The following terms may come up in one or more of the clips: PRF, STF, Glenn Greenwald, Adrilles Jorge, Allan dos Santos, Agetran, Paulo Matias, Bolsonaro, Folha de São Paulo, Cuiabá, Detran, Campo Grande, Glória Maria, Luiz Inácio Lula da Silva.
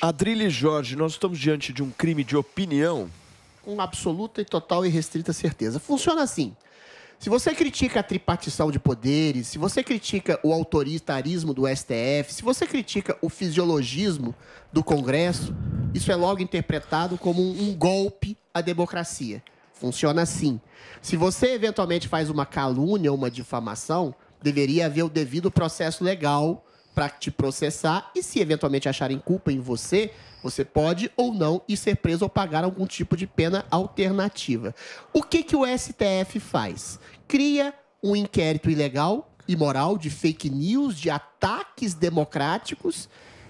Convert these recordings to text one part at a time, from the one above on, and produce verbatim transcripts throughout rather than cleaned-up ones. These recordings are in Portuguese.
Adrilles Jorge, nós estamos diante de um crime de opinião? Com absoluta e total e restrita certeza. Funciona assim. Se você critica a tripartição de poderes, se você critica o autoritarismo do S T F, se você critica o fisiologismo do Congresso, isso é logo interpretado como um golpe à democracia. Funciona assim. Se você eventualmente faz uma calúnia ou uma difamação, deveria haver o devido processo legal para te processar e, se eventualmente acharem culpa em você, você pode ou não ir ser preso ou pagar algum tipo de pena alternativa. O que que o S T F faz? Cria um inquérito ilegal, imoral, de fake news, de ataques democráticos,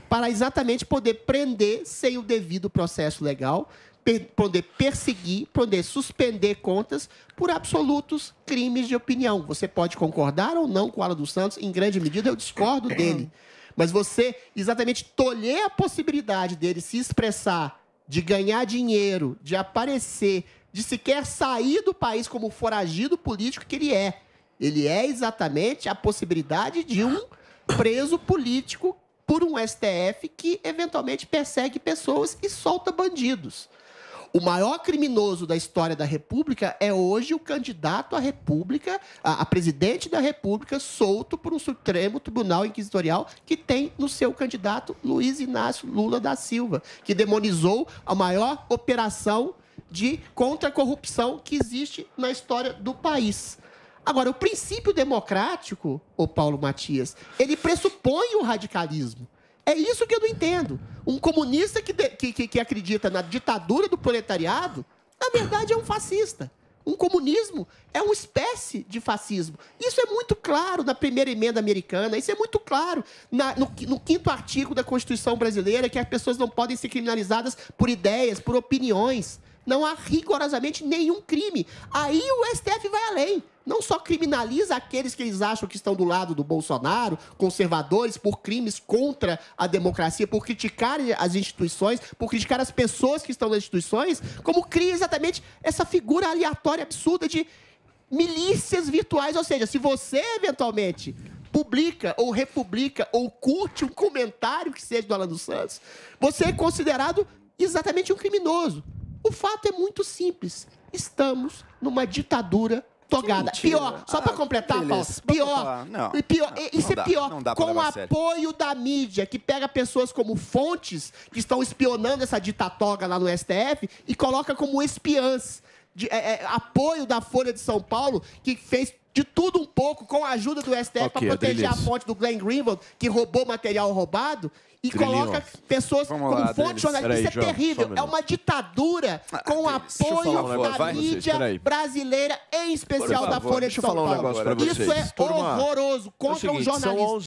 para exatamente poder prender sem o devido processo legal, poder perseguir, poder suspender contas por absolutos crimes de opinião. Você pode concordar ou não com o Allan dos Santos, em grande medida eu discordo dele. Mas você exatamente tolher a possibilidade dele se expressar, de ganhar dinheiro, de aparecer, de sequer sair do país como foragido político que ele é. Ele é exatamente a possibilidade de um preso político por um S T F que eventualmente persegue pessoas e solta bandidos. O maior criminoso da história da República é hoje o candidato à República, a, a presidente da República, solto por um Supremo Tribunal Inquisitorial que tem no seu candidato Luiz Inácio Lula da Silva, que demonizou a maior operação de contra-corrupção que existe na história do país. Agora, o princípio democrático, ô Paulo Matias, ele pressupõe o radicalismo. É isso que eu não entendo. Um comunista que, de, que, que, que acredita na ditadura do proletariado, na verdade, é um fascista. Um comunismo é uma espécie de fascismo. Isso é muito claro na primeira emenda americana, isso é muito claro na, no, no quinto artigo da Constituição brasileira, que as pessoas não podem ser criminalizadas por ideias, por opiniões. Não há rigorosamente nenhum crime. Aí o S T F vai além. Não só criminaliza aqueles que eles acham que estão do lado do Bolsonaro, conservadores, por crimes contra a democracia, por criticar as instituições, por criticar as pessoas que estão nas instituições, como cria exatamente essa figura aleatória, absurda de milícias virtuais. Ou seja, se você eventualmente publica ou republica ou curte um comentário que seja do Allan dos Santos, você é considerado exatamente um criminoso. O fato é muito simples. Estamos numa ditadura togada. Pior, só ah, para completar, Paulo, pior, não, pior não, isso não é dá, pior, com o apoio da mídia, que pega pessoas como fontes que estão espionando essa ditatoga lá no S T F e coloca como espiãs. De, é, é, apoio da Folha de São Paulo, que fez de tudo um pouco com a ajuda do S T F okay, para proteger Adrilles. a fonte do Glenn Greenwald, que roubou material roubado, e Adrilles. coloca pessoas Vamos como lá, fonte jornalista. Isso é João, terrível. É uma ditadura ah, com Adrilles. apoio um negócio, da vai, mídia vocês, brasileira, em especial favor, da Folha de São Paulo. Um isso é horroroso contra é o, seguinte, o jornalista.